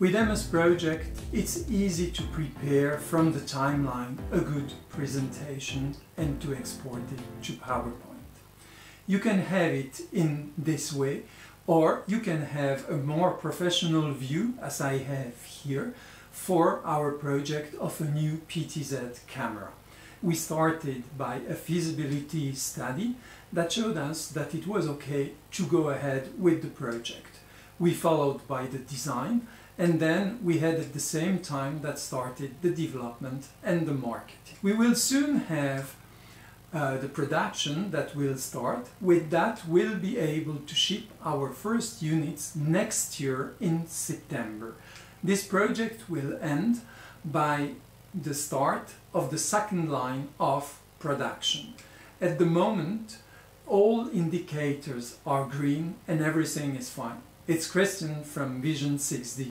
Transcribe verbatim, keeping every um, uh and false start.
With M S Project, it's easy to prepare from the timeline a good presentation and to export it to PowerPoint. You can have it in this way, or you can have a more professional view, as I have here, for our project of a new P T Z camera. We started by a feasibility study that showed us that it was okay to go ahead with the project. We followed by the design, and then we had at the same time that started the development and the marketing. We will soon have uh, the production that will start. With that, we'll be able to ship our first units next year in September. This project will end by the start of the second line of production. At the moment, all indicators are green and everything is fine. It's Christian from Vision six D.